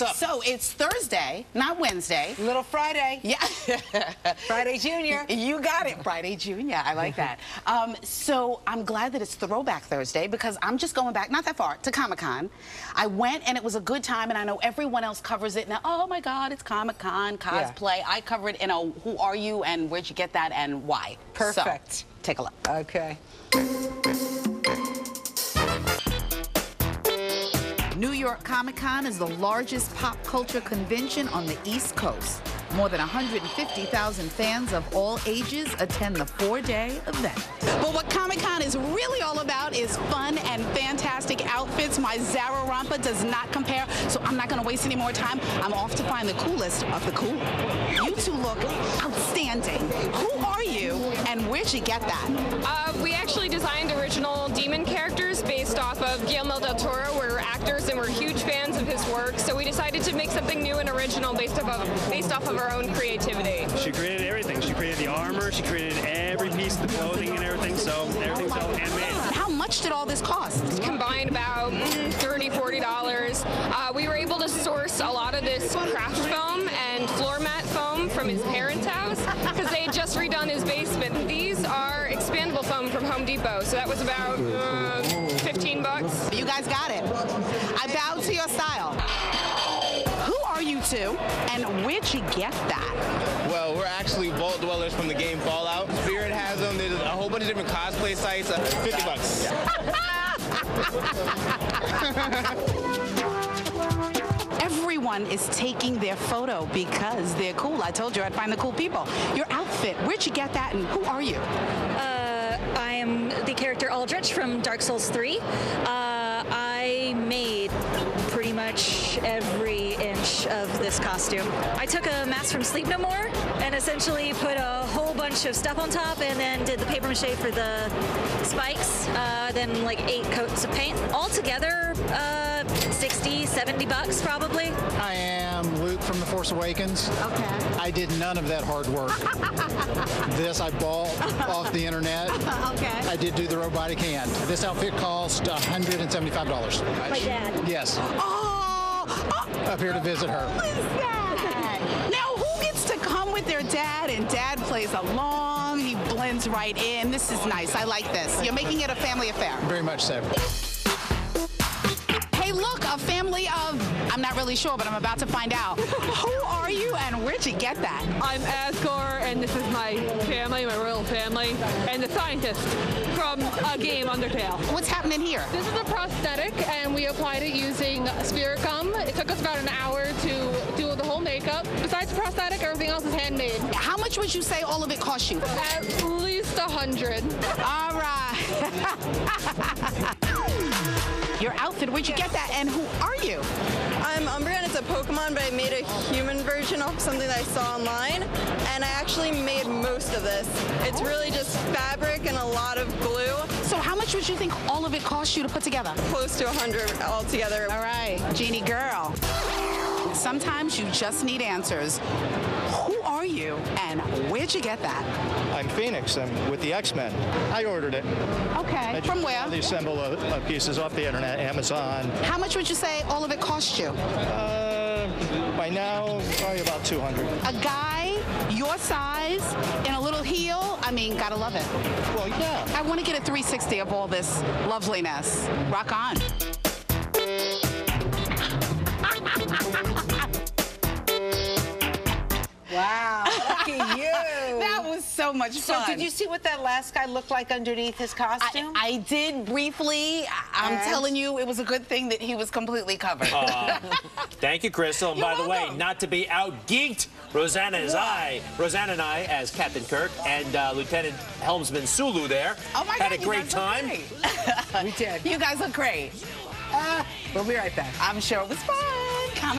Up. So it's Thursday, not Wednesday. Little Friday. Yeah. Friday Junior. You got it. Friday Junior. I like that. So I'm glad that it's Throwback Thursday because I'm just going back, not that far, to Comic Con. I went and it was a good time, and I know everyone else covers it now. Oh my God, it's Comic Con, cosplay. Yeah. I cover it in a who are you and where'd you get that and why. Perfect. So, take a look. Okay. New York Comic-Con is the largest pop culture convention on the East Coast. More than 150,000 fans of all ages attend the four-day event. But what Comic-Con is really all about is fun and fantastic outfits. My Zara Rampa does not compare, so I'm not going to waste any more time. I'm off to find the coolest of the cool. You two look outstanding. Who are you, and where'd you get that? We actually designed original demon characters based off of Guillermo del Toro. We're actors, and we're huge fans of his work, so we decided to make something new and original based off of her own creativity. She created everything. She created the armor, she created every piece of the clothing and everything, so everything's all handmade. How much did all this cost? Combined about $30, $40. We were able to source a lot of this craft foam and floor mat foam from his parents' house because they had just redone his basement. These are expandable foam from Home Depot, so that was about $15. You guys got it. I bow to your style. And where'd you get that? Well, we're actually Vault Dwellers from the game Fallout. Spirit has them. There's a whole bunch of different cosplay sites. $50. Yeah. Everyone is taking their photo because they're cool. I told you I'd find the cool people. Your outfit, where'd you get that and who are you? I am the character Aldrich from Dark Souls 3. I made pretty much every inch of this costume. I took a mask from Sleep No More and essentially put a whole bunch of stuff on top and then did the paper mache for the spikes, then like 8 coats of paint. Altogether, $60, $70 probably. I am Luke from The Force Awakens. Okay. I did none of that hard work. This I bought off the internet. Okay. I did do the robotic hand. This outfit cost $175. My dad. Yes. Oh, up here to visit her. Who is that? Now, who gets to come with their dad? And dad plays along. He blends right in. This is nice. I like this. You're making it a family affair. Very much so. Hey, look, a family of, I'm not really sure, but I'm about to find out. Who are you and where'd you get that? I'm Asgore, and this is my family, my royal family, and the scientist from a game, Undertale. What's happening here? This is a prosthetic, and we applied it using spirit gum. It took us about an hour to do the whole makeup. Besides the prosthetic, everything else is handmade. How much would you say all of it cost you? At least $100. All right. Your outfit, where'd you get that, and who are you? I'm Umbra, and it's a Pokemon, but I made a human version of something that I saw online, and I actually made most of this. It's really just fabric and a lot of glue. So how much would you think all of it cost you to put together? Close to $100 altogether. All right, Genie girl. Sometimes you just need answers. Who are you, and where'd you get that? I'm Phoenix. I'm with the X-Men. I ordered it. Okay. From where? The assemble of pieces off the internet, Amazon. How much would you say all of it cost you? By now, probably about $200. A guy your size in a little heel? I mean, gotta love it. Well, yeah. I want to get a 360 of all this loveliness. Rock on. Wow, look at you. That was so much fun. So did you see what that last guy looked like underneath his costume? I did briefly. I'm telling you, it was a good thing that he was completely covered. Thank you, Crystal. And by the way, not to be out-geeked, Rosanna and I, as Captain Kirk and Lieutenant Helmsman Sulu there, had a great time. We did. You guys look great. We'll be right back. I'm sure it was fun.